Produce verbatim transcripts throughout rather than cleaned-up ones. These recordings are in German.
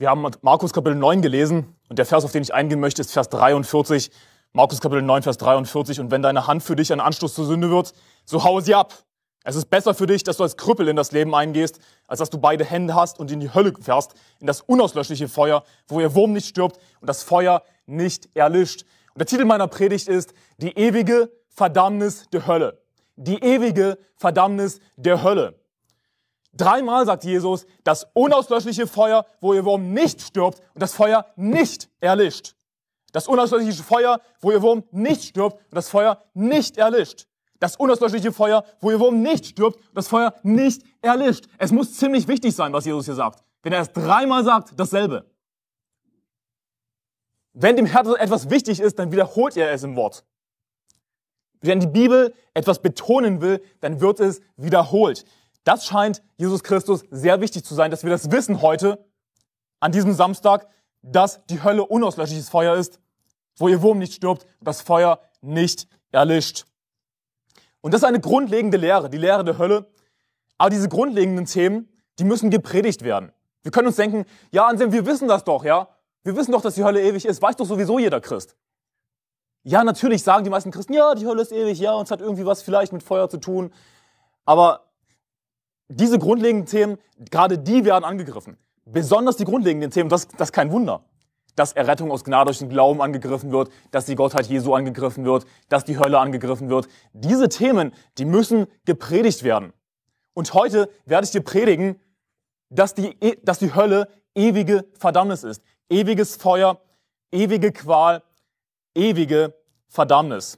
Wir haben Markus Kapitel neun gelesen und der Vers, auf den ich eingehen möchte, ist Vers dreiundvierzig. Markus Kapitel neun, Vers dreiundvierzig. Und wenn deine Hand für dich ein Anstoß zur Sünde wird, so haue sie ab. Es ist besser für dich, dass du als Krüppel in das Leben eingehst, als dass du beide Hände hast und in die Hölle fährst, in das unauslöschliche Feuer, wo ihr Wurm nicht stirbt und das Feuer nicht erlischt. Und der Titel meiner Predigt ist Die ewige Verdammnis der Hölle. Die ewige Verdammnis der Hölle. Dreimal sagt Jesus, das unauslöschliche Feuer, wo ihr Wurm nicht stirbt und das Feuer nicht erlischt. Das unauslöschliche Feuer, wo ihr Wurm nicht stirbt und das Feuer nicht erlischt. Das unauslöschliche Feuer, wo ihr Wurm nicht stirbt und das Feuer nicht erlischt. Es muss ziemlich wichtig sein, was Jesus hier sagt, wenn er es dreimal sagt, dasselbe. Wenn dem Herrn etwas wichtig ist, dann wiederholt er es im Wort. Wenn die Bibel etwas betonen will, dann wird es wiederholt. Das scheint Jesus Christus sehr wichtig zu sein, dass wir das wissen heute, an diesem Samstag, dass die Hölle unauslöschliches Feuer ist, wo ihr Wurm nicht stirbt und das Feuer nicht erlischt. Und das ist eine grundlegende Lehre, die Lehre der Hölle. Aber diese grundlegenden Themen, die müssen gepredigt werden. Wir können uns denken, ja, Anselm, wir wissen das doch, ja? Wir wissen doch, dass die Hölle ewig ist, weiß doch sowieso jeder Christ. Ja, natürlich sagen die meisten Christen, ja, die Hölle ist ewig, ja, und es hat irgendwie was vielleicht mit Feuer zu tun. Aber diese grundlegenden Themen, gerade die werden angegriffen. Besonders die grundlegenden Themen, das, das ist kein Wunder. Dass Errettung aus Gnade durch den Glauben angegriffen wird, dass die Gottheit Jesu angegriffen wird, dass die Hölle angegriffen wird. Diese Themen, die müssen gepredigt werden. Und heute werde ich dir predigen, dass die, dass die Hölle ewige Verdammnis ist. Ewiges Feuer, ewige Qual, ewige Verdammnis.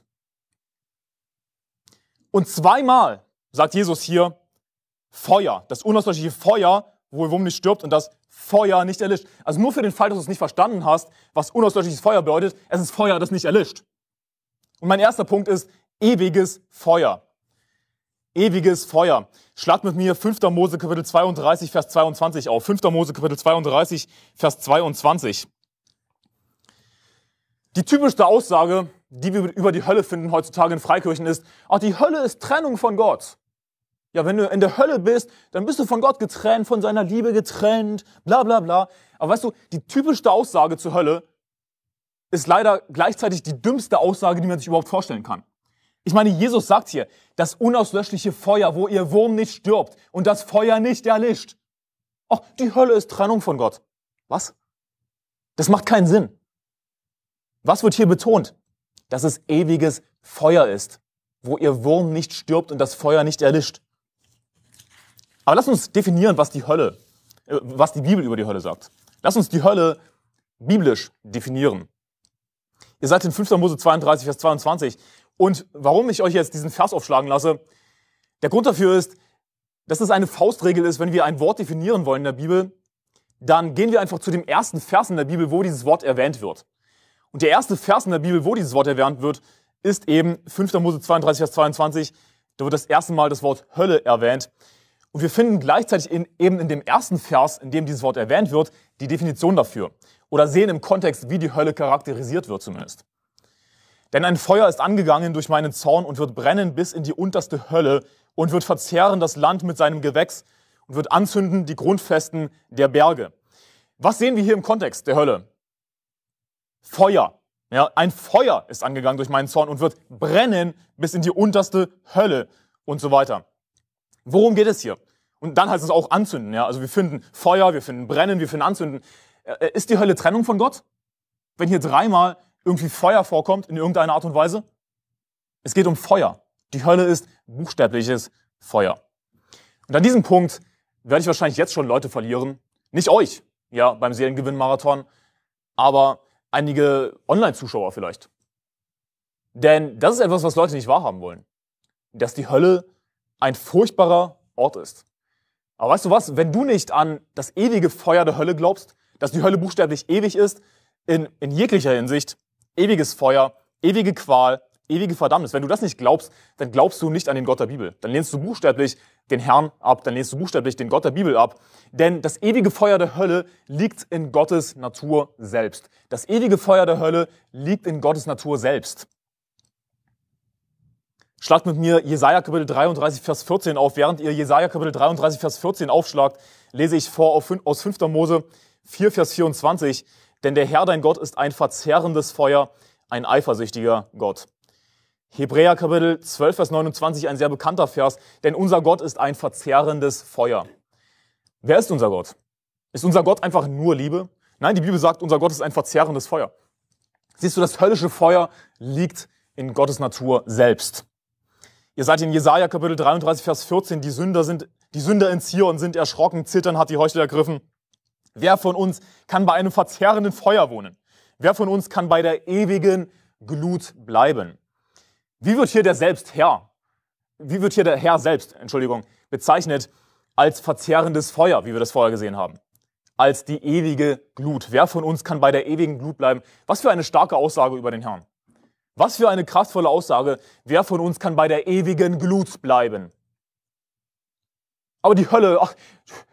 Und zweimal sagt Jesus hier Feuer, das unauslöschliche Feuer, wo ihr Wurm nicht stirbt und das Feuer nicht erlischt. Also nur für den Fall, dass du es nicht verstanden hast, was unauslöschliches Feuer bedeutet, es ist Feuer, das nicht erlischt. Und mein erster Punkt ist ewiges Feuer. Ewiges Feuer. Schlagt mit mir fünfter Mose Kapitel zweiunddreißig, Vers zweiundzwanzig auf. fünfter Mose Kapitel zweiunddreißig, Vers zweiundzwanzig. Die typischste Aussage, die wir über die Hölle finden heutzutage in Freikirchen ist, ach, die Hölle ist Trennung von Gott. Ja, wenn du in der Hölle bist, dann bist du von Gott getrennt, von seiner Liebe getrennt, bla bla bla. Aber weißt du, die typischste Aussage zur Hölle ist leider gleichzeitig die dümmste Aussage, die man sich überhaupt vorstellen kann. Ich meine, Jesus sagt hier, das unauslöschliche Feuer, wo ihr Wurm nicht stirbt und das Feuer nicht erlischt. Ach, die Hölle ist Trennung von Gott. Was? Das macht keinen Sinn. Was wird hier betont? Dass es ewiges Feuer ist, wo ihr Wurm nicht stirbt und das Feuer nicht erlischt. Aber lass uns definieren, was die Hölle, was die Bibel über die Hölle sagt. Lass uns die Hölle biblisch definieren. Ihr seid in fünfter Mose zweiunddreißig, Vers zweiundzwanzig. Und warum ich euch jetzt diesen Vers aufschlagen lasse, der Grund dafür ist, dass es eine Faustregel ist, wenn wir ein Wort definieren wollen in der Bibel, dann gehen wir einfach zu dem ersten Vers in der Bibel, wo dieses Wort erwähnt wird. Und der erste Vers in der Bibel, wo dieses Wort erwähnt wird, ist eben fünfter Mose zweiunddreißig, Vers zweiundzwanzig. Da wird das erste Mal das Wort Hölle erwähnt. Und wir finden gleichzeitig in, eben in dem ersten Vers, in dem dieses Wort erwähnt wird, die Definition dafür. Oder sehen im Kontext, wie die Hölle charakterisiert wird zumindest. Denn ein Feuer ist angegangen durch meinen Zorn und wird brennen bis in die unterste Hölle und wird verzehren das Land mit seinem Gewächs und wird anzünden die Grundfesten der Berge. Was sehen wir hier im Kontext der Hölle? Feuer. Ja, ein Feuer ist angegangen durch meinen Zorn und wird brennen bis in die unterste Hölle und so weiter. Worum geht es hier? Und dann heißt es auch anzünden. Ja? Also wir finden Feuer, wir finden brennen, wir finden anzünden. Ist die Hölle Trennung von Gott? Wenn hier dreimal irgendwie Feuer vorkommt in irgendeiner Art und Weise? Es geht um Feuer. Die Hölle ist buchstäbliches Feuer. Und an diesem Punkt werde ich wahrscheinlich jetzt schon Leute verlieren. Nicht euch, ja, beim Seelengewinn-Marathon, aber einige Online-Zuschauer vielleicht. Denn das ist etwas, was Leute nicht wahrhaben wollen. Dass die Hölle ein furchtbarer Ort ist. Aber weißt du was, wenn du nicht an das ewige Feuer der Hölle glaubst, dass die Hölle buchstäblich ewig ist, in, in jeglicher Hinsicht, ewiges Feuer, ewige Qual, ewige Verdammnis, wenn du das nicht glaubst, dann glaubst du nicht an den Gott der Bibel. Dann lehnst du buchstäblich den Herrn ab, dann lehnst du buchstäblich den Gott der Bibel ab. Denn das ewige Feuer der Hölle liegt in Gottes Natur selbst. Das ewige Feuer der Hölle liegt in Gottes Natur selbst. Schlagt mit mir Jesaja Kapitel dreiunddreißig, Vers vierzehn auf. Während ihr Jesaja Kapitel dreiunddreißig, Vers vierzehn aufschlagt, lese ich vor aus fünfter Mose, vier, Vers vierundzwanzig, denn der Herr, dein Gott, ist ein verzehrendes Feuer, ein eifersüchtiger Gott. Hebräer Kapitel zwölf, Vers neunundzwanzig, ein sehr bekannter Vers, denn unser Gott ist ein verzehrendes Feuer. Wer ist unser Gott? Ist unser Gott einfach nur Liebe? Nein, die Bibel sagt, unser Gott ist ein verzehrendes Feuer. Siehst du, das höllische Feuer liegt in Gottes Natur selbst. Ihr seid in Jesaja Kapitel dreiunddreißig, Vers vierzehn, die Sünder sind, die Sünder in Zion sind erschrocken, zittern hat die Heuchel ergriffen. Wer von uns kann bei einem verzehrenden Feuer wohnen? Wer von uns kann bei der ewigen Glut bleiben? Wie wird hier der Selbstherr, wie wird hier der Herr selbst, Entschuldigung, bezeichnet als verzehrendes Feuer, wie wir das vorher gesehen haben? Als die ewige Glut. Wer von uns kann bei der ewigen Glut bleiben? Was für eine starke Aussage über den Herrn. Was für eine kraftvolle Aussage. Wer von uns kann bei der ewigen Glut bleiben? Aber die Hölle, ach,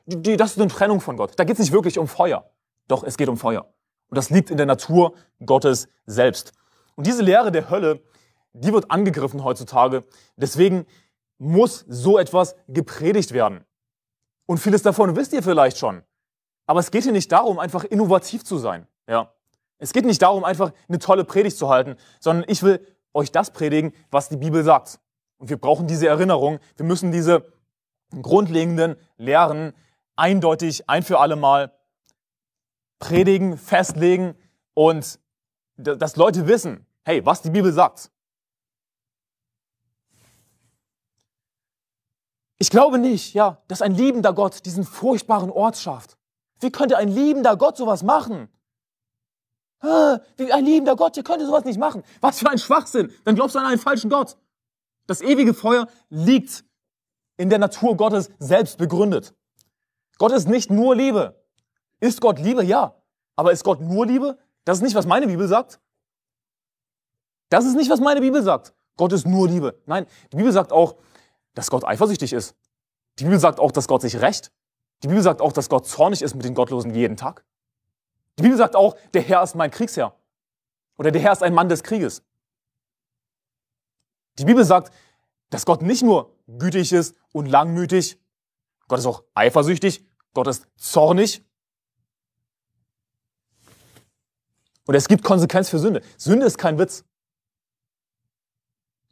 die, die, das ist eine Trennung von Gott. Da geht es nicht wirklich um Feuer. Doch, es geht um Feuer. Und das liegt in der Natur Gottes selbst. Und diese Lehre der Hölle, die wird angegriffen heutzutage. Deswegen muss so etwas gepredigt werden. Und vieles davon wisst ihr vielleicht schon. Aber es geht hier nicht darum, einfach innovativ zu sein. Ja. Es geht nicht darum, einfach eine tolle Predigt zu halten, sondern ich will euch das predigen, was die Bibel sagt. Und wir brauchen diese Erinnerung. Wir müssen diese grundlegenden Lehren eindeutig, ein für alle Mal predigen, festlegen und dass Leute wissen, hey, was die Bibel sagt. Ich glaube nicht, ja, dass ein liebender Gott diesen furchtbaren Ort schafft. Wie könnte ein liebender Gott sowas machen? Wie ein liebender Gott, ihr könnt sowas nicht machen. Was für ein Schwachsinn. Dann glaubst du an einen falschen Gott. Das ewige Feuer liegt in der Natur Gottes selbst begründet. Gott ist nicht nur Liebe. Ist Gott Liebe? Ja. Aber ist Gott nur Liebe? Das ist nicht, was meine Bibel sagt. Das ist nicht, was meine Bibel sagt. Gott ist nur Liebe. Nein, die Bibel sagt auch, dass Gott eifersüchtig ist. Die Bibel sagt auch, dass Gott sich rächt. Die Bibel sagt auch, dass Gott zornig ist mit den Gottlosen jeden Tag. Die Bibel sagt auch, der Herr ist mein Kriegsherr. Oder der Herr ist ein Mann des Krieges. Die Bibel sagt, dass Gott nicht nur gütig ist und langmütig. Gott ist auch eifersüchtig. Gott ist zornig. Und es gibt Konsequenz für Sünde. Sünde ist kein Witz.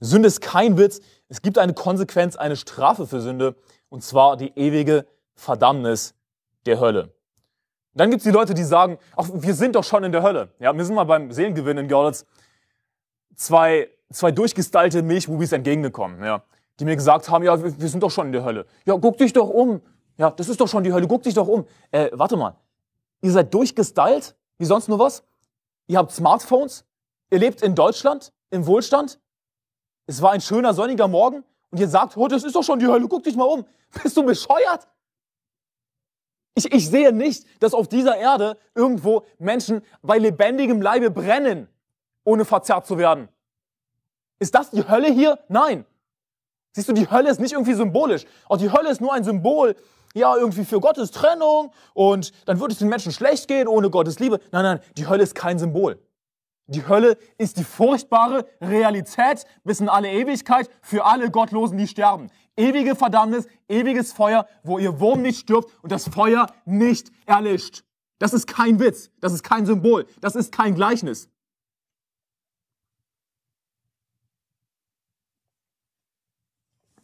Sünde ist kein Witz. Es gibt eine Konsequenz, eine Strafe für Sünde. Und zwar die ewige Verdammnis der Hölle. Und dann gibt es die Leute, die sagen, ach, wir sind doch schon in der Hölle. Ja, wir sind mal beim Seelengewinn in Görlitz zwei, zwei durchgestylte Milchbubis entgegengekommen, ja, die mir gesagt haben, ja, wir, wir sind doch schon in der Hölle. Ja, guck dich doch um. Ja, das ist doch schon die Hölle, guck dich doch um. Äh, warte mal, ihr seid durchgestylt, wie sonst nur was? Ihr habt Smartphones, ihr lebt in Deutschland, im Wohlstand. Es war ein schöner, sonniger Morgen und ihr sagt, oh, das ist doch schon die Hölle, guck dich mal um. Bist du bescheuert? Ich, ich sehe nicht, dass auf dieser Erde irgendwo Menschen bei lebendigem Leibe brennen, ohne verzerrt zu werden. Ist das die Hölle hier? Nein. Siehst du, die Hölle ist nicht irgendwie symbolisch. Auch die Hölle ist nur ein Symbol, ja, irgendwie für Gottes Trennung und dann würde es den Menschen schlecht gehen ohne Gottes Liebe. Nein, nein, die Hölle ist kein Symbol. Die Hölle ist die furchtbare Realität bis in alle Ewigkeit für alle Gottlosen, die sterben. Ewige Verdammnis, ewiges Feuer, wo ihr Wurm nicht stirbt und das Feuer nicht erlischt. Das ist kein Witz, das ist kein Symbol, das ist kein Gleichnis.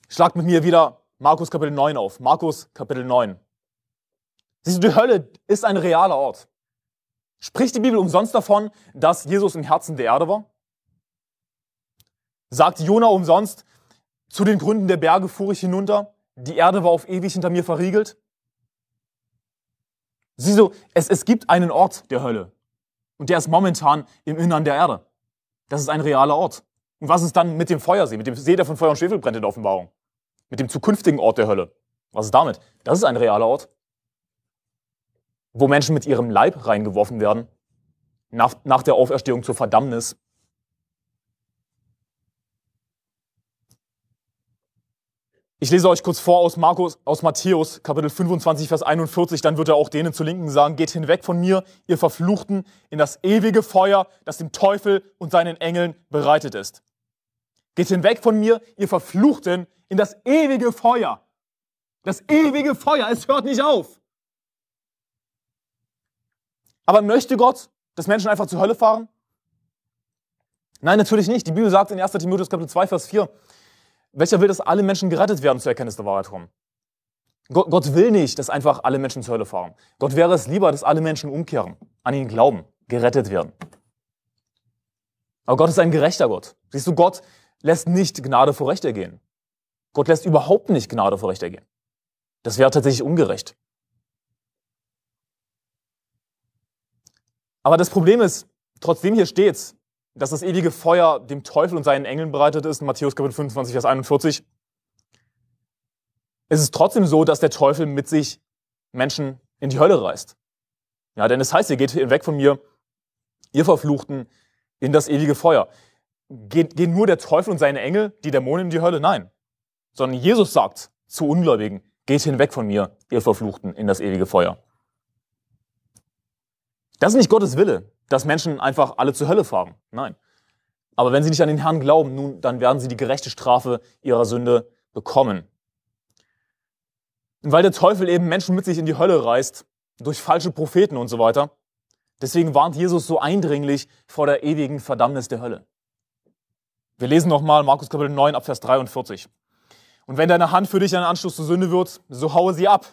Schlagt mit mir wieder Markus Kapitel neun auf. Markus Kapitel neun. Siehst du, die Hölle ist ein realer Ort. Spricht die Bibel umsonst davon, dass Jesus im Herzen der Erde war? Sagt Jona umsonst, zu den Gründen der Berge fuhr ich hinunter, die Erde war auf ewig hinter mir verriegelt? Sieh so, es, es gibt einen Ort der Hölle und der ist momentan im Innern der Erde. Das ist ein realer Ort. Und was ist dann mit dem Feuersee, mit dem See, der von Feuer und Schwefel brennt in der Offenbarung? Mit dem zukünftigen Ort der Hölle? Was ist damit? Das ist ein realer Ort, wo Menschen mit ihrem Leib reingeworfen werden, nach, nach der Auferstehung zur Verdammnis. Ich lese euch kurz vor aus, Markus, aus Matthäus, Kapitel fünfundzwanzig, Vers einundvierzig, dann wird er auch denen zur Linken sagen, geht hinweg von mir, ihr Verfluchten, in das ewige Feuer, das dem Teufel und seinen Engeln bereitet ist. Geht hinweg von mir, ihr Verfluchten, in das ewige Feuer. Das ewige Feuer, es hört nicht auf. Aber möchte Gott, dass Menschen einfach zur Hölle fahren? Nein, natürlich nicht. Die Bibel sagt in erster Timotheus Kapitel zwei, Vers vier, welcher will, dass alle Menschen gerettet werden zur Erkenntnis der Wahrheit kommen. Gott, Gott will nicht, dass einfach alle Menschen zur Hölle fahren. Gott wäre es lieber, dass alle Menschen umkehren, an ihn glauben, gerettet werden. Aber Gott ist ein gerechter Gott. Siehst du, Gott lässt nicht Gnade vor Recht ergehen. Gott lässt überhaupt nicht Gnade vor Recht ergehen. Das wäre tatsächlich ungerecht. Aber das Problem ist, trotzdem hier steht, dass das ewige Feuer dem Teufel und seinen Engeln bereitet ist, in Matthäus Kapitel fünfundzwanzig, Vers einundvierzig, ist es trotzdem so, dass der Teufel mit sich Menschen in die Hölle reißt. Ja, denn es heißt, ihr geht hinweg von mir, ihr Verfluchten, in das ewige Feuer. Geht, gehen nur der Teufel und seine Engel, die Dämonen, in die Hölle? Nein. Sondern Jesus sagt zu Ungläubigen, geht hinweg von mir, ihr Verfluchten, in das ewige Feuer. Das ist nicht Gottes Wille, dass Menschen einfach alle zur Hölle fahren. Nein. Aber wenn sie nicht an den Herrn glauben, nun, dann werden sie die gerechte Strafe ihrer Sünde bekommen. Und weil der Teufel eben Menschen mit sich in die Hölle reißt, durch falsche Propheten und so weiter, deswegen warnt Jesus so eindringlich vor der ewigen Verdammnis der Hölle. Wir lesen nochmal Markus Kapitel neun, Vers dreiundvierzig. Und wenn deine Hand für dich ein Anstoß zur Sünde wird, so haue sie ab.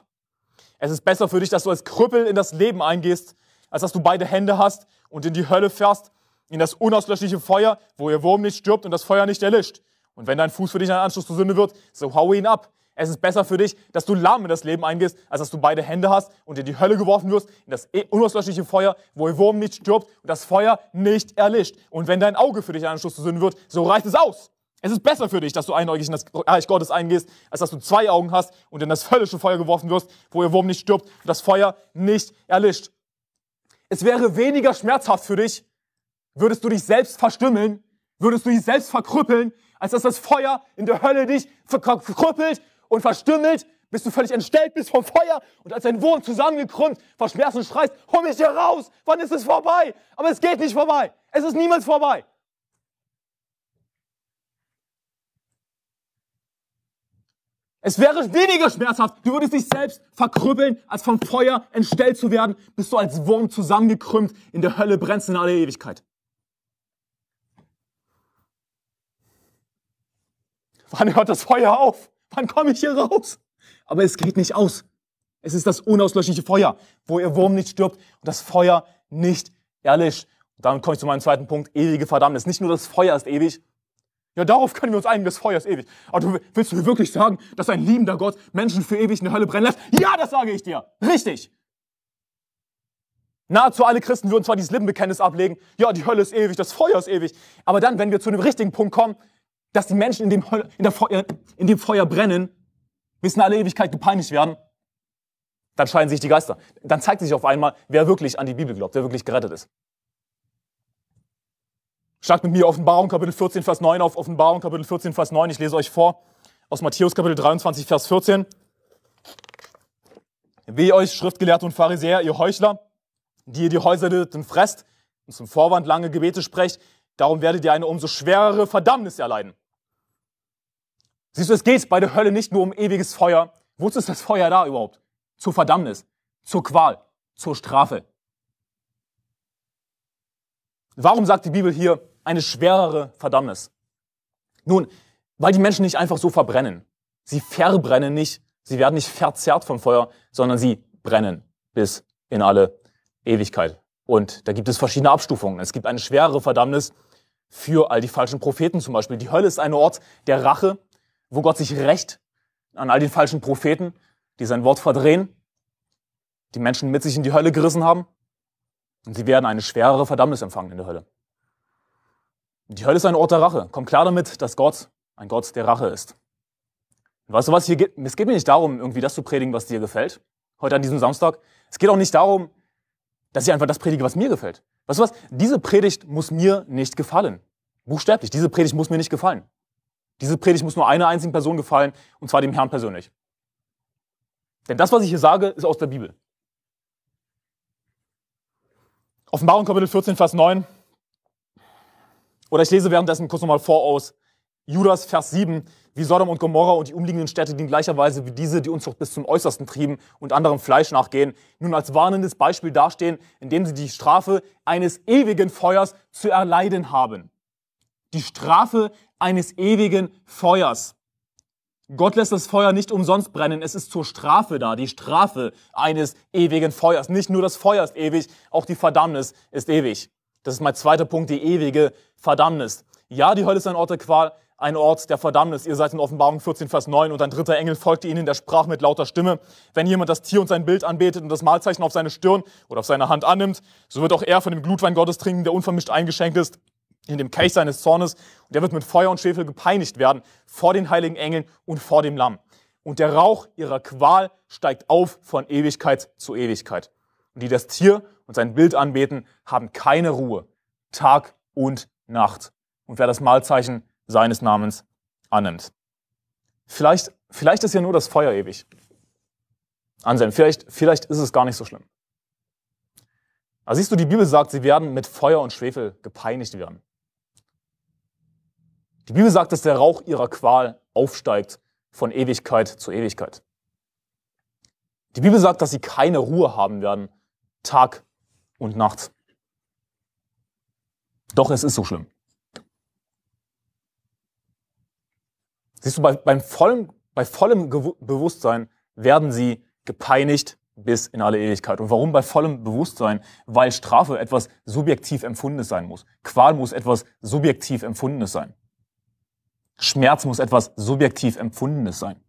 Es ist besser für dich, dass du als Krüppel in das Leben eingehst, als dass du beide Hände hast und in die Hölle fährst, in das unauslöschliche Feuer, wo ihr Wurm nicht stirbt und das Feuer nicht erlischt. Und wenn dein Fuß für dich ein Anstoß zur Sünde wird, so haue ihn ab. Es ist besser für dich, dass du lahm in das Leben eingehst, als dass du beide Hände hast und in die Hölle geworfen wirst, in das unauslöschliche Feuer, wo ihr Wurm nicht stirbt und das Feuer nicht erlischt. Und wenn dein Auge für dich ein Anstoß zur Sünde wird, so reicht es aus. Es ist besser für dich, dass du einäugig in das Reich Gottes eingehst, als dass du zwei Augen hast und in das höllische Feuer geworfen wirst, wo ihr Wurm nicht stirbt und das Feuer nicht erlischt. Es wäre weniger schmerzhaft für dich, würdest du dich selbst verstümmeln, würdest du dich selbst verkrüppeln, als dass das Feuer in der Hölle dich verkrüppelt und verstümmelt, bis du völlig entstellt bist vom Feuer und als ein Wurm zusammengekrümmt, vor Schmerzen schreist, hol mich hier raus, wann ist es vorbei? Aber es geht nicht vorbei, es ist niemals vorbei. Es wäre weniger schmerzhaft, du würdest dich selbst verkrüppeln, als vom Feuer entstellt zu werden, bis du als Wurm zusammengekrümmt in der Hölle brennst in alle Ewigkeit. Wann hört das Feuer auf? Wann komme ich hier raus? Aber es geht nicht aus. Es ist das unauslöschliche Feuer, wo ihr Wurm nicht stirbt und das Feuer nicht erlischt. Und damit komme ich zu meinem zweiten Punkt, ewige Verdammnis. Nicht nur das Feuer ist ewig. Ja, darauf können wir uns einigen, das Feuer ist ewig. Aber du, willst du mir wirklich sagen, dass ein liebender Gott Menschen für ewig in der Hölle brennen lässt? Ja, das sage ich dir. Richtig. Nahezu alle Christen würden zwar dieses Lippenbekenntnis ablegen, ja, die Hölle ist ewig, das Feuer ist ewig. Aber dann, wenn wir zu dem richtigen Punkt kommen, dass die Menschen in dem, Hölle, in der Feuer, in dem Feuer brennen, bis in alle Ewigkeit gepeinigt werden, dann scheiden sich die Geister. Dann zeigt sich auf einmal, wer wirklich an die Bibel glaubt, wer wirklich gerettet ist. Schlagt mit mir Offenbarung Kapitel vierzehn, Vers neun auf, Offenbarung Kapitel vierzehn, Vers neun. Ich lese euch vor aus Matthäus Kapitel dreiundzwanzig, Vers vierzehn. Wehe euch, Schriftgelehrte und Pharisäer, ihr Heuchler, die ihr die Häuser der Hirten fresst und zum Vorwand lange Gebete sprecht, darum werdet ihr eine umso schwerere Verdammnis erleiden. Siehst du, es geht bei der Hölle nicht nur um ewiges Feuer. Wozu ist das Feuer da überhaupt? Zur Verdammnis, zur Qual, zur Strafe. Warum sagt die Bibel hier eine schwerere Verdammnis? Nun, weil die Menschen nicht einfach so verbrennen. Sie verbrennen nicht, sie werden nicht verzerrt vom Feuer, sondern sie brennen bis in alle Ewigkeit. Und da gibt es verschiedene Abstufungen. Es gibt eine schwerere Verdammnis für all die falschen Propheten zum Beispiel. Die Hölle ist ein Ort der Rache, wo Gott sich rächt an all den falschen Propheten, die sein Wort verdrehen, die Menschen mit sich in die Hölle gerissen haben. Und sie werden eine schwerere Verdammnis empfangen in der Hölle. Die Hölle ist ein Ort der Rache. Komm klar damit, dass Gott ein Gott der Rache ist. Und weißt du was, hier geht, es geht mir nicht darum, irgendwie das zu predigen, was dir gefällt, heute an diesem Samstag. Es geht auch nicht darum, dass ich einfach das predige, was mir gefällt. Weißt du was, diese Predigt muss mir nicht gefallen. Buchstäblich, diese Predigt muss mir nicht gefallen. Diese Predigt muss nur einer einzigen Person gefallen, und zwar dem Herrn persönlich. Denn das, was ich hier sage, ist aus der Bibel. Offenbarung Kapitel vierzehn, Vers neun. Oder ich lese währenddessen kurz nochmal vor aus Judas, Vers sieben, wie Sodom und Gomorra und die umliegenden Städte, die in gleicher Weise wie diese die Unzucht bis zum Äußersten trieben und anderem Fleisch nachgehen, nun als warnendes Beispiel dastehen, indem sie die Strafe eines ewigen Feuers zu erleiden haben. Die Strafe eines ewigen Feuers. Gott lässt das Feuer nicht umsonst brennen, es ist zur Strafe da, die Strafe eines ewigen Feuers. Nicht nur das Feuer ist ewig, auch die Verdammnis ist ewig. Das ist mein zweiter Punkt, die ewige Verdammnis. Ja, die Hölle ist ein Ort der Qual, ein Ort der Verdammnis. Ihr seid in Offenbarung vierzehn, Vers neun und ein dritter Engel folgte ihnen, der sprach mit lauter Stimme, wenn jemand das Tier und sein Bild anbetet und das Mahlzeichen auf seine Stirn oder auf seine Hand annimmt, so wird auch er von dem Glutwein Gottes trinken, der unvermischt eingeschenkt ist, in dem Kelch seines Zornes, und er wird mit Feuer und Schwefel gepeinigt werden vor den heiligen Engeln und vor dem Lamm. Und der Rauch ihrer Qual steigt auf von Ewigkeit zu Ewigkeit. Und die das Tier und sein Bild anbeten, haben keine Ruhe, Tag und Nacht. Und wer das Mahlzeichen seines Namens annimmt. Vielleicht, vielleicht ist ja nur das Feuer ewig. Anselm, vielleicht, vielleicht ist es gar nicht so schlimm. Also siehst du, die Bibel sagt, sie werden mit Feuer und Schwefel gepeinigt werden. Die Bibel sagt, dass der Rauch ihrer Qual aufsteigt von Ewigkeit zu Ewigkeit. Die Bibel sagt, dass sie keine Ruhe haben werden, Tag und Nacht. Doch es ist so schlimm. Siehst du, bei, beim vollem, bei vollem Gew- Bewusstsein werden sie gepeinigt bis in alle Ewigkeit. Und warum bei vollem Bewusstsein? Weil Strafe etwas subjektiv Empfundenes sein muss. Qual muss etwas subjektiv Empfundenes sein. Schmerz muss etwas subjektiv Empfundenes sein.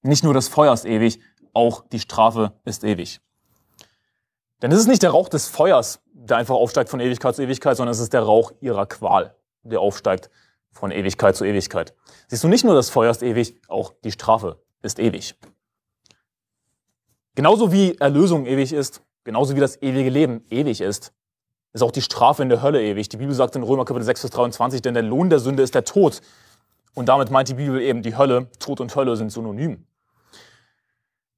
Nicht nur das Feuer ist ewig, auch die Strafe ist ewig. Denn es ist nicht der Rauch des Feuers, der einfach aufsteigt von Ewigkeit zu Ewigkeit, sondern es ist der Rauch ihrer Qual, der aufsteigt von Ewigkeit zu Ewigkeit. Siehst du, nicht nur das Feuer ist ewig, auch die Strafe ist ewig. Genauso wie Erlösung ewig ist, genauso wie das ewige Leben ewig ist, ist auch die Strafe in der Hölle ewig. Die Bibel sagt in Römer Kapitel sechs, Vers dreiundzwanzig, denn der Lohn der Sünde ist der Tod. Und damit meint die Bibel eben die Hölle. Tod und Hölle sind synonym.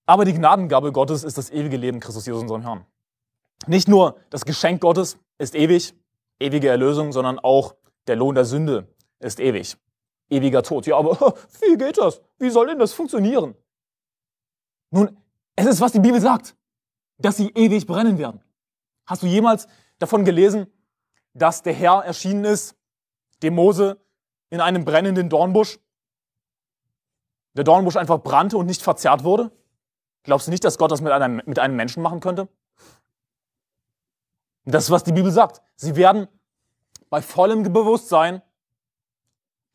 Aber die Gnadengabe Gottes ist das ewige Leben Christus Jesus, unserem Herrn. Nicht nur das Geschenk Gottes ist ewig, ewige Erlösung, sondern auch der Lohn der Sünde ist ewig. Ewiger Tod. Ja, aber wie geht das? Wie soll denn das funktionieren? Nun, es ist, was die Bibel sagt, dass sie ewig brennen werden. Hast du jemals davon gelesen, dass der Herr erschienen ist, dem Mose, in einem brennenden Dornbusch? Der Dornbusch einfach brannte und nicht verzehrt wurde? Glaubst du nicht, dass Gott das mit einem, mit einem Menschen machen könnte? Das ist, was die Bibel sagt. Sie werden bei vollem Bewusstsein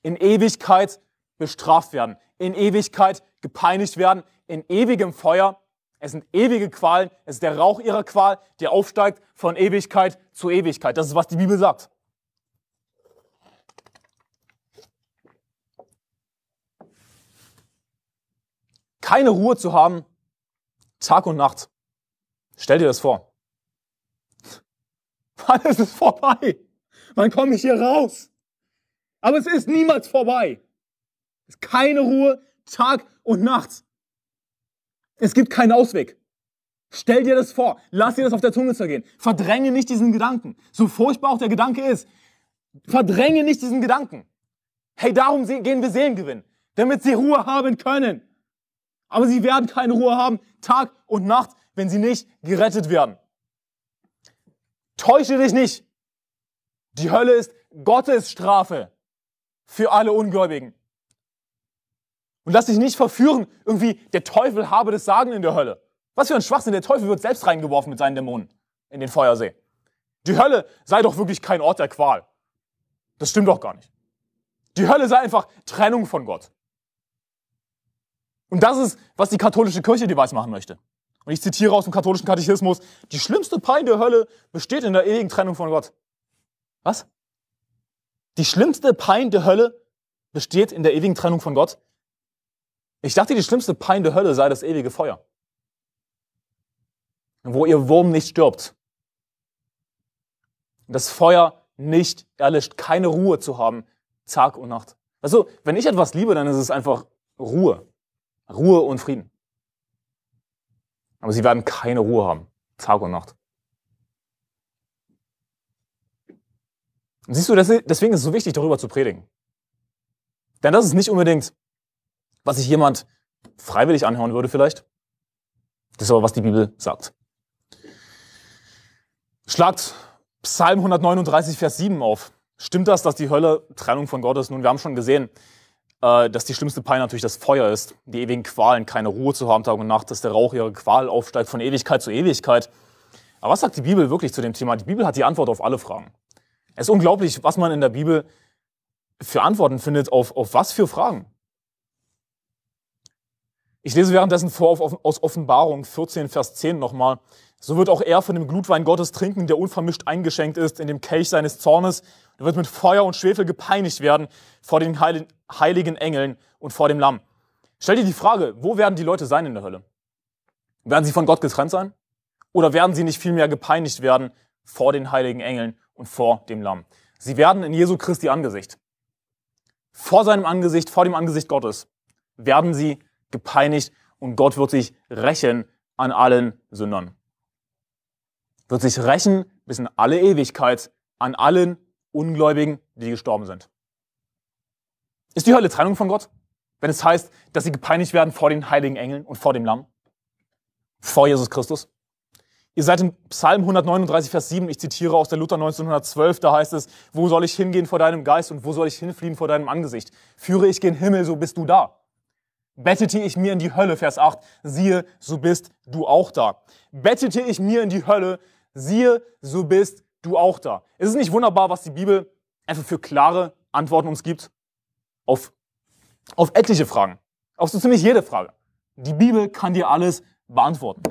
in Ewigkeit bestraft werden, in Ewigkeit gepeinigt werden, in ewigem Feuer. Es sind ewige Qualen, es ist der Rauch ihrer Qual, der aufsteigt von Ewigkeit zu Ewigkeit. Das ist, was die Bibel sagt. Keine Ruhe zu haben, Tag und Nacht. Stell dir das vor. Wann ist es vorbei? Wann komme ich hier raus? Aber es ist niemals vorbei. Es ist keine Ruhe, Tag und Nacht. Es gibt keinen Ausweg. Stell dir das vor. Lass dir das auf der Zunge zergehen. Verdränge nicht diesen Gedanken. So furchtbar auch der Gedanke ist, verdränge nicht diesen Gedanken. Hey, darum gehen wir Seelengewinn, damit sie Ruhe haben können. Aber sie werden keine Ruhe haben, Tag und Nacht, wenn sie nicht gerettet werden. Täusche dich nicht. Die Hölle ist Gottes Strafe für alle Ungläubigen. Und lass dich nicht verführen, irgendwie der Teufel habe das Sagen in der Hölle. Was für ein Schwachsinn, der Teufel wird selbst reingeworfen mit seinen Dämonen in den Feuersee. Die Hölle sei doch wirklich kein Ort der Qual. Das stimmt doch gar nicht. Die Hölle sei einfach Trennung von Gott. Und das ist, was die katholische Kirche dir weismachen möchte. Und ich zitiere aus dem katholischen Katechismus, die schlimmste Pein der Hölle besteht in der ewigen Trennung von Gott. Was? Die schlimmste Pein der Hölle besteht in der ewigen Trennung von Gott? Ich dachte, die schlimmste Pein der Hölle sei das ewige Feuer, wo ihr Wurm nicht stirbt. Das Feuer nicht erlischt, keine Ruhe zu haben, Tag und Nacht. Also, wenn ich etwas liebe, dann ist es einfach Ruhe. Ruhe und Frieden. Aber sie werden keine Ruhe haben, Tag und Nacht. Und siehst du, deswegen ist es so wichtig, darüber zu predigen. Denn das ist nicht unbedingt, was sich jemand freiwillig anhören würde vielleicht. Das ist aber, was die Bibel sagt. Schlagt Psalm hundertneununddreißig, Vers sieben auf. Stimmt das, dass die Hölle Trennung von Gott ist? Nun, wir haben schon gesehen, dass die schlimmste Pein natürlich das Feuer ist, die ewigen Qualen, keine Ruhe zu haben Tag und Nacht, dass der Rauch ihre Qual aufsteigt von Ewigkeit zu Ewigkeit. Aber was sagt die Bibel wirklich zu dem Thema? Die Bibel hat die Antwort auf alle Fragen. Es ist unglaublich, was man in der Bibel für Antworten findet, auf, auf was für Fragen. Ich lese währenddessen vor auf, aus Offenbarung vierzehn, Vers zehn nochmal. So wird auch er von dem Glutwein Gottes trinken, der unvermischt eingeschenkt ist in dem Kelch seines Zornes. Er wird mit Feuer und Schwefel gepeinigt werden vor den heiligen Engeln und vor dem Lamm. Stell dir die Frage, wo werden die Leute sein in der Hölle? Werden sie von Gott getrennt sein? Oder werden sie nicht vielmehr gepeinigt werden vor den heiligen Engeln und vor dem Lamm? Sie werden in Jesu Christi Angesicht, vor seinem Angesicht, vor dem Angesicht Gottes, werden sie gepeinigt und Gott wird sich rächen an allen Sündern. Wird sich rächen bis in alle Ewigkeit an allen Ungläubigen, die gestorben sind. Ist die Hölle Trennung von Gott, wenn es heißt, dass sie gepeinigt werden vor den heiligen Engeln und vor dem Lamm, vor Jesus Christus? Ihr seid in Psalm hundertneununddreißig, Vers sieben, ich zitiere aus der Luther neunzehnhundertzwölf, da heißt es, wo soll ich hingehen vor deinem Geist und wo soll ich hinfliehen vor deinem Angesicht? Führe ich gen Himmel, so bist du da. Bettete ich mir in die Hölle, Vers acht, siehe, so bist du auch da. Bettete ich mir in die Hölle, siehe, so bist du auch da. Ist es nicht wunderbar, was die Bibel einfach für klare Antworten uns gibt? Auf, auf etliche Fragen, auf so ziemlich jede Frage. Die Bibel kann dir alles beantworten.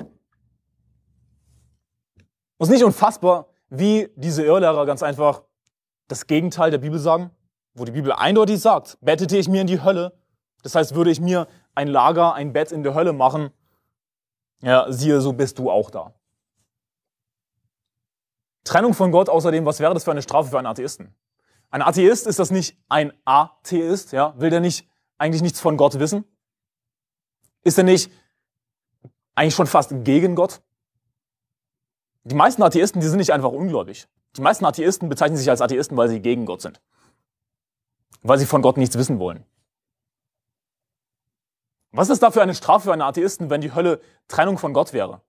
Und es ist nicht unfassbar, wie diese Irrlehrer ganz einfach das Gegenteil der Bibel sagen, wo die Bibel eindeutig sagt, bettete ich mir in die Hölle, das heißt, würde ich mir ein Lager, ein Bett in der Hölle machen, ja, siehe, so bist du auch da. Trennung von Gott, außerdem, was wäre das für eine Strafe für einen Atheisten? Ein Atheist, ist das nicht ein Atheist? Ja? Will der nicht eigentlich nichts von Gott wissen? Ist er nicht eigentlich schon fast gegen Gott? Die meisten Atheisten, die sind nicht einfach ungläubig. Die meisten Atheisten bezeichnen sich als Atheisten, weil sie gegen Gott sind. Weil sie von Gott nichts wissen wollen. Was ist da für eine Strafe für einen Atheisten, wenn die Hölle Trennung von Gott wäre?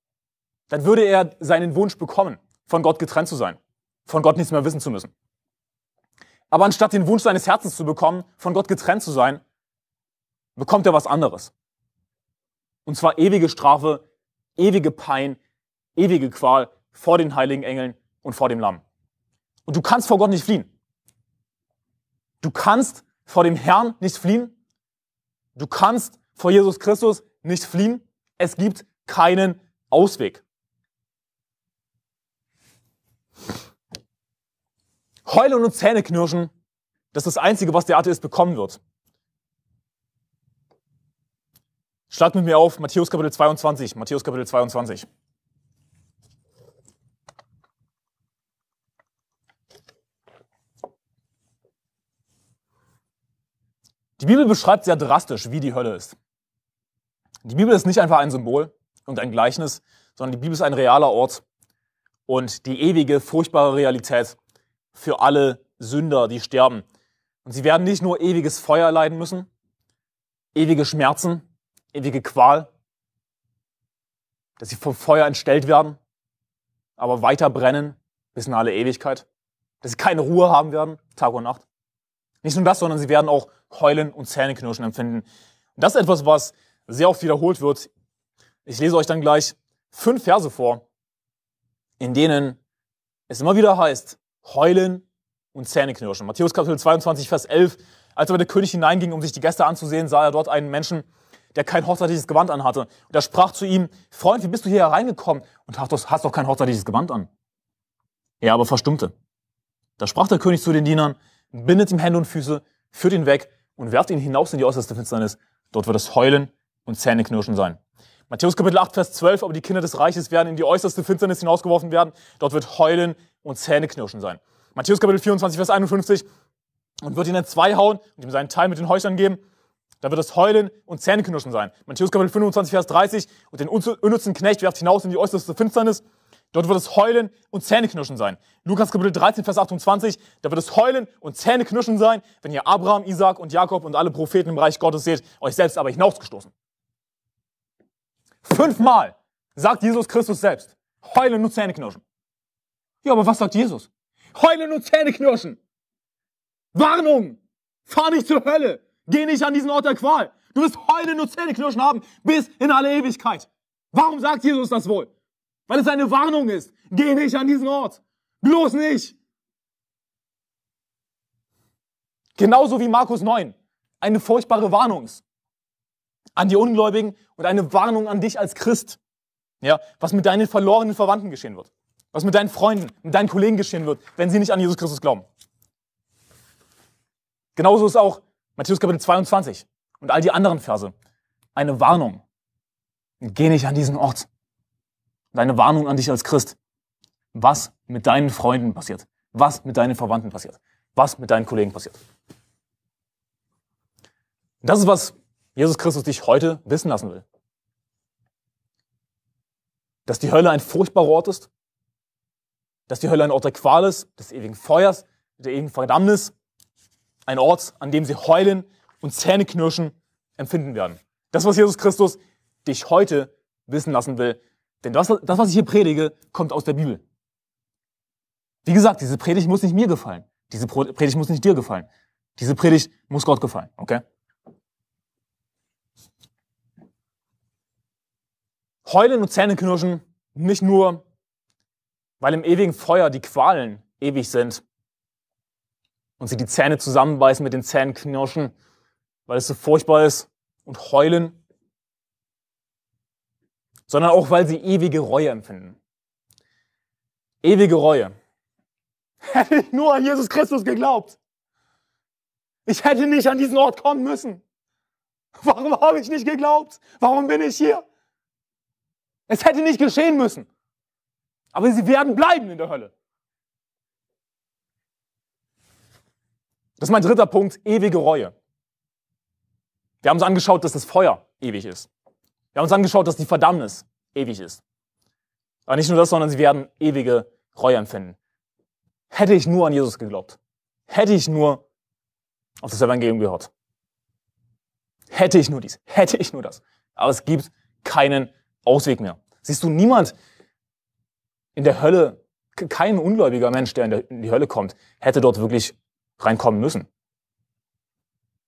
Dann würde er seinen Wunsch bekommen, von Gott getrennt zu sein, von Gott nichts mehr wissen zu müssen. Aber anstatt den Wunsch seines Herzens zu bekommen, von Gott getrennt zu sein, bekommt er was anderes. Und zwar ewige Strafe, ewige Pein, ewige Qual vor den heiligen Engeln und vor dem Lamm. Und du kannst vor Gott nicht fliehen. Du kannst vor dem Herrn nicht fliehen. Du kannst vor Jesus Christus nicht fliehen. Es gibt keinen Ausweg. Heulen und Zähneknirschen, das ist das Einzige, was der Atheist bekommen wird. Schlagt mit mir auf Matthäus Kapitel zweiundzwanzig. Matthäus Kapitel zweiundzwanzig. Die Bibel beschreibt sehr drastisch, wie die Hölle ist. Die Bibel ist nicht einfach ein Symbol und ein Gleichnis, sondern die Bibel ist ein realer Ort und die ewige, furchtbare Realität für alle Sünder, die sterben. Und sie werden nicht nur ewiges Feuer leiden müssen, ewige Schmerzen, ewige Qual, dass sie vom Feuer entstellt werden, aber weiter brennen bis in alle Ewigkeit, dass sie keine Ruhe haben werden, Tag und Nacht. Nicht nur das, sondern sie werden auch Heulen und Zähneknirschen empfinden. Und das ist etwas, was sehr oft wiederholt wird. Ich lese euch dann gleich fünf Verse vor, in denen es immer wieder heißt, Heulen und Zähneknirschen. Matthäus Kapitel zweiundzwanzig, Vers elf. Als aber der König hineinging, um sich die Gäste anzusehen, sah er dort einen Menschen, der kein hochzeitliches Gewand anhatte. Und er sprach zu ihm, Freund, wie bist du hier hereingekommen? Und hast doch kein hochzeitliches Gewand an. Er aber verstummte. Da sprach der König zu den Dienern, bindet ihm Hände und Füße, führt ihn weg und werft ihn hinaus in die äußerste Finsternis. Dort wird es Heulen und Zähneknirschen sein. Matthäus Kapitel acht, Vers zwölf, aber die Kinder des Reiches werden in die äußerste Finsternis hinausgeworfen werden. Dort wird Heulen und Zähneknirschen sein. Matthäus Kapitel vierundzwanzig, Vers einundfünfzig, und wird ihn in zwei hauen und ihm seinen Teil mit den Heuchlern geben. Da wird es Heulen und Zähneknirschen sein. Matthäus Kapitel fünfundzwanzig, Vers dreißig, und den unnützen Knecht werft hinaus in die äußerste Finsternis. Dort wird es Heulen und Zähneknirschen sein. Lukas Kapitel dreizehn, Vers achtundzwanzig, da wird es Heulen und Zähneknirschen sein, wenn ihr Abraham, Isaak und Jakob und alle Propheten im Reich Gottes seht, euch selbst aber hinausgestoßen. Fünfmal sagt Jesus Christus selbst, Heulen und Zähneknirschen. Ja, aber was sagt Jesus? Heulen und Zähneknirschen. Warnung! Fahr nicht zur Hölle! Geh nicht an diesen Ort der Qual! Du wirst Heulen und Zähneknirschen haben bis in alle Ewigkeit. Warum sagt Jesus das wohl? Weil es eine Warnung ist. Geh nicht an diesen Ort. Bloß nicht. Genauso wie Markus neun eine furchtbare Warnung ist an die Ungläubigen und eine Warnung an dich als Christ. Ja, was mit deinen verlorenen Verwandten geschehen wird. Was mit deinen Freunden, mit deinen Kollegen geschehen wird, wenn sie nicht an Jesus Christus glauben. Genauso ist auch Matthäus Kapitel zweiundzwanzig und all die anderen Verse eine Warnung. Geh nicht an diesen Ort. Und eine Warnung an dich als Christ. Was mit deinen Freunden passiert. Was mit deinen Verwandten passiert. Was mit deinen Kollegen passiert. Und das ist, was Jesus Christus dich heute wissen lassen will. Dass die Hölle ein furchtbarer Ort ist. Dass die Hölle ein Ort der Qual ist, des ewigen Feuers, der ewigen Verdammnis. Ein Ort, an dem sie heulen und Zähneknirschen empfinden werden. Das, was Jesus Christus dich heute wissen lassen will. Denn das, das, was ich hier predige, kommt aus der Bibel. Wie gesagt, diese Predigt muss nicht mir gefallen. Diese Predigt muss nicht dir gefallen. Diese Predigt muss Gott gefallen, okay? Heulen und Zähneknirschen nicht nur, weil im ewigen Feuer die Qualen ewig sind und sie die Zähne zusammenbeißen mit den Zähneknirschen, weil es so furchtbar ist und heulen, sondern auch, weil sie ewige Reue empfinden. Ewige Reue. Hätte ich nur an Jesus Christus geglaubt. Ich hätte nicht an diesen Ort kommen müssen. Warum habe ich nicht geglaubt? Warum bin ich hier? Es hätte nicht geschehen müssen. Aber sie werden bleiben in der Hölle. Das ist mein dritter Punkt, ewige Reue. Wir haben uns angeschaut, dass das Feuer ewig ist. Wir haben uns angeschaut, dass die Verdammnis ewig ist. Aber nicht nur das, sondern sie werden ewige Reue empfinden. Hätte ich nur an Jesus geglaubt. Hätte ich nur auf das Evangelium gehört. Hätte ich nur dies. Hätte ich nur das. Aber es gibt keinen Ausweg mehr. Siehst du, niemand in der Hölle, kein ungläubiger Mensch, der in, der in die Hölle kommt, hätte dort wirklich reinkommen müssen.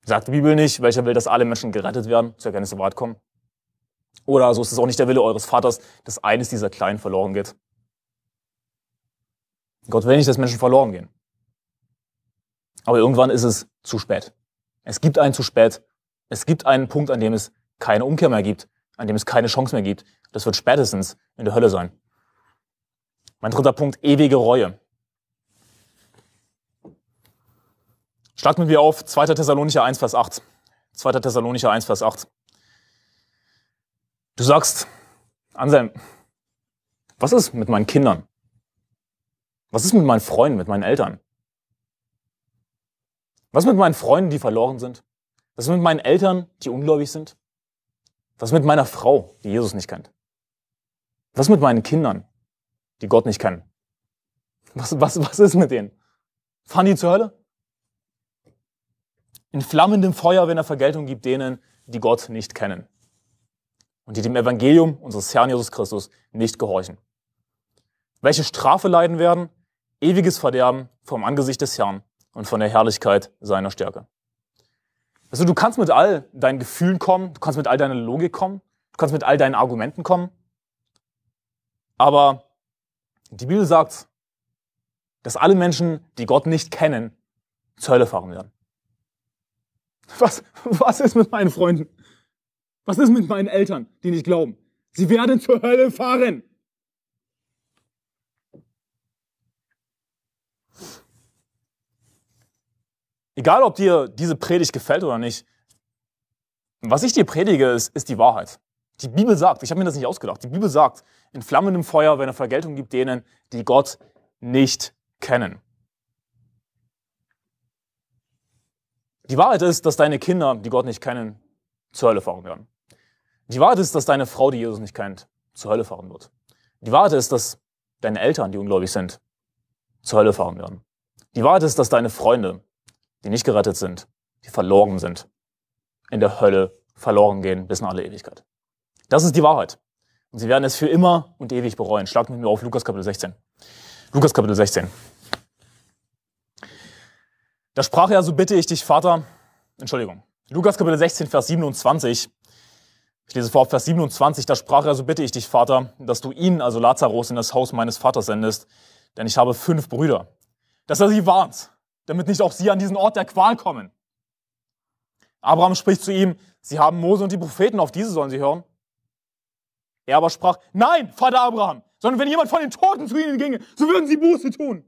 Sagt die Bibel nicht, welcher will, dass alle Menschen gerettet werden, zur Erkenntnis der Wahrheit kommen? Oder so ist es auch nicht der Wille eures Vaters, dass eines dieser Kleinen verloren geht. Gott will nicht, dass Menschen verloren gehen. Aber irgendwann ist es zu spät. Es gibt einen zu spät. Es gibt einen Punkt, an dem es keine Umkehr mehr gibt, an dem es keine Chance mehr gibt. Das wird spätestens in der Hölle sein. Mein dritter Punkt, ewige Reue. Schlagt mit mir auf zweiter. Thessalonicher eins, Vers acht. zweiter. Thessalonicher eins, Vers acht. Du sagst, Anselm, was ist mit meinen Kindern? Was ist mit meinen Freunden, mit meinen Eltern? Was ist mit meinen Freunden, die verloren sind? Was ist mit meinen Eltern, die ungläubig sind? Was ist mit meiner Frau, die Jesus nicht kennt? Was ist mit meinen Kindern, die Gott nicht kennen? Was, was, was ist mit denen? Fahren die zur Hölle? In flammendem Feuer, wenn er Vergeltung gibt, denen, die Gott nicht kennen. Und die dem Evangelium unseres Herrn Jesus Christus nicht gehorchen. Welche Strafe leiden werden? Ewiges Verderben vom Angesicht des Herrn und von der Herrlichkeit seiner Stärke. Also du kannst mit all deinen Gefühlen kommen, du kannst mit all deiner Logik kommen, du kannst mit all deinen Argumenten kommen. Aber die Bibel sagt, dass alle Menschen, die Gott nicht kennen, zur Hölle fahren werden. Was, was ist mit meinen Freunden? Was ist mit meinen Eltern, die nicht glauben? Sie werden zur Hölle fahren. Egal, ob dir diese Predigt gefällt oder nicht, was ich dir predige, ist, ist die Wahrheit. Die Bibel sagt, ich habe mir das nicht ausgedacht, die Bibel sagt, in flammendem Feuer, wenn er Vergeltung gibt, denen, die Gott nicht kennen. Die Wahrheit ist, dass deine Kinder, die Gott nicht kennen, zur Hölle fahren werden. Die Wahrheit ist, dass deine Frau, die Jesus nicht kennt, zur Hölle fahren wird. Die Wahrheit ist, dass deine Eltern, die ungläubig sind, zur Hölle fahren werden. Die Wahrheit ist, dass deine Freunde, die nicht gerettet sind, die verloren sind, in der Hölle verloren gehen bis in alle Ewigkeit. Das ist die Wahrheit. Und sie werden es für immer und ewig bereuen. Schlag mit mir auf Lukas Kapitel sechzehn. Lukas Kapitel sechzehn. Da sprach er, so bitte ich dich, Vater, Entschuldigung, Lukas Kapitel sechzehn, Vers siebenundzwanzig, ich lese vor, Vers siebenundzwanzig, da sprach er, so bitte ich dich, Vater, dass du ihn, also Lazarus, in das Haus meines Vaters sendest, denn ich habe fünf Brüder, dass er sie warnt, damit nicht auch sie an diesen Ort der Qual kommen. Abraham spricht zu ihm, sie haben Mose und die Propheten, auf diese sollen sie hören. Er aber sprach, nein, Vater Abraham, sondern wenn jemand von den Toten zu ihnen ginge, so würden sie Buße tun.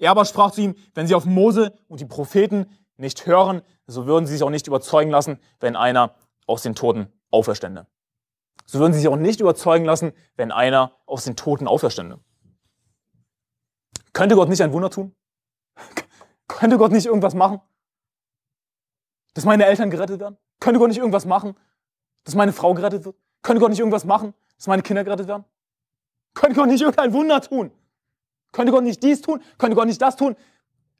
Er aber sprach zu ihm, wenn sie auf Mose und die Propheten nicht hören, so würden sie sich auch nicht überzeugen lassen, wenn einer aus den Toten auferstände. So würden sie sich auch nicht überzeugen lassen, wenn einer aus den Toten auferstände. Könnte Gott nicht ein Wunder tun? Könnte Gott nicht irgendwas machen? Dass meine Eltern gerettet werden? Könnte Gott nicht irgendwas machen? Dass meine Frau gerettet wird? Könnte Gott nicht irgendwas machen? Dass meine Kinder gerettet werden? Könnte Gott nicht irgendein Wunder tun? Könnte Gott nicht dies tun? Könnte Gott nicht das tun?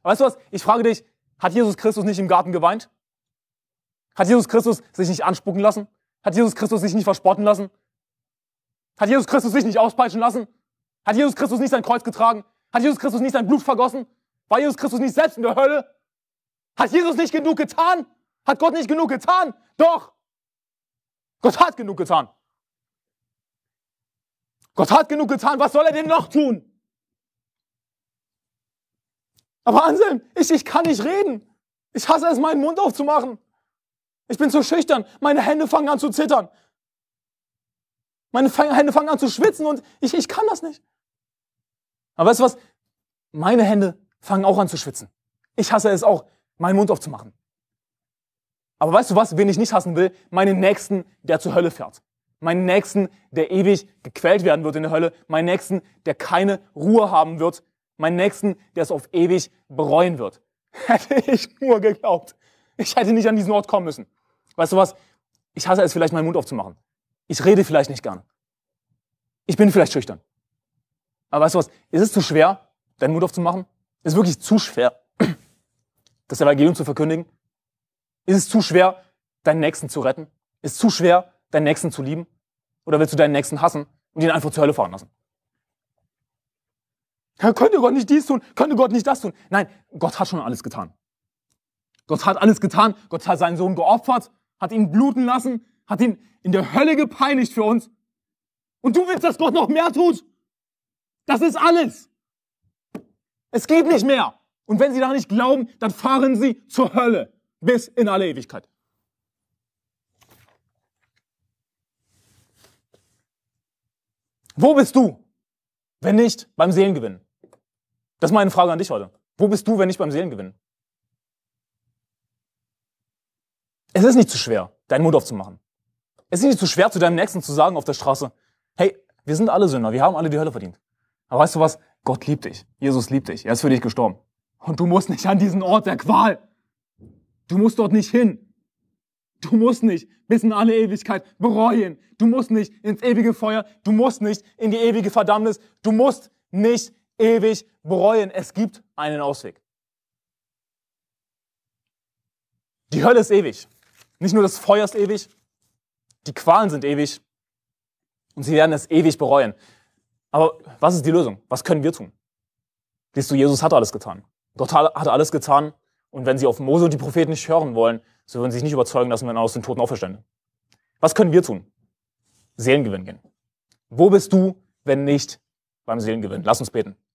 Weißt du was? Ich frage dich, hat Jesus Christus nicht im Garten geweint? Hat Jesus Christus sich nicht anspucken lassen? Hat Jesus Christus sich nicht verspotten lassen? Hat Jesus Christus sich nicht auspeitschen lassen? Hat Jesus Christus nicht sein Kreuz getragen? Hat Jesus Christus nicht sein Blut vergossen? War Jesus Christus nicht selbst in der Hölle? Hat Jesus nicht genug getan? Hat Gott nicht genug getan? Doch! Gott hat genug getan. Gott hat genug getan. Was soll er denn noch tun? Aber Anselm, ich, ich kann nicht reden. Ich hasse es, meinen Mund aufzumachen. Ich bin zu schüchtern. Meine Hände fangen an zu zittern. Meine Hände fangen an zu schwitzen und ich, ich kann das nicht. Aber weißt du was? Meine Hände fangen auch an zu schwitzen. Ich hasse es auch, meinen Mund aufzumachen. Aber weißt du was, wen ich nicht hassen will? Meinen Nächsten, der zur Hölle fährt. Meinen Nächsten, der ewig gequält werden wird in der Hölle. Meinen Nächsten, der keine Ruhe haben wird. Meinen Nächsten, der es auf ewig bereuen wird. Hätte ich nur geglaubt. Ich hätte nicht an diesen Ort kommen müssen. Weißt du was? Ich hasse es vielleicht, meinen Mund aufzumachen. Ich rede vielleicht nicht gerne. Ich bin vielleicht schüchtern. Aber weißt du was? Ist es zu schwer, deinen Mund aufzumachen? Ist es wirklich zu schwer, das Evangelium zu verkündigen? Ist es zu schwer, deinen Nächsten zu retten? Ist es zu schwer, deinen Nächsten zu lieben? Oder willst du deinen Nächsten hassen und ihn einfach zur Hölle fahren lassen? Könnte Gott nicht dies tun? Könnte Gott nicht das tun? Nein, Gott hat schon alles getan. Gott hat alles getan. Gott hat seinen Sohn geopfert, hat ihn bluten lassen, hat ihn in der Hölle gepeinigt für uns. Und du willst, dass Gott noch mehr tut? Das ist alles. Es geht nicht mehr. Und wenn sie daran nicht glauben, dann fahren sie zur Hölle. Bis in alle Ewigkeit. Wo bist du, wenn nicht beim Seelengewinn? Das ist meine Frage an dich heute. Wo bist du, wenn nicht beim Seelengewinn? Es ist nicht zu schwer, deinen Mund aufzumachen. Es ist nicht zu schwer, zu deinem Nächsten zu sagen auf der Straße, hey, wir sind alle Sünder, wir haben alle die Hölle verdient. Aber weißt du was? Gott liebt dich. Jesus liebt dich. Er ist für dich gestorben. Und du musst nicht an diesen Ort der Qual. Du musst dort nicht hin. Du musst nicht bis in alle Ewigkeit bereuen. Du musst nicht ins ewige Feuer. Du musst nicht in die ewige Verdammnis. Du musst nicht ewig bereuen. Es gibt einen Ausweg. Die Hölle ist ewig. Nicht nur das Feuer ist ewig. Die Qualen sind ewig. Und sie werden es ewig bereuen. Aber was ist die Lösung? Was können wir tun? Siehst du, Jesus hat alles getan. Gott hat alles getan. Und wenn sie auf Mose und die Propheten nicht hören wollen, so würden sie sich nicht überzeugen lassen, wenn er aus den Toten auferstände. Was können wir tun? Seelengewinn gehen. Wo bist du, wenn nicht beim Seelengewinn? Lass uns beten.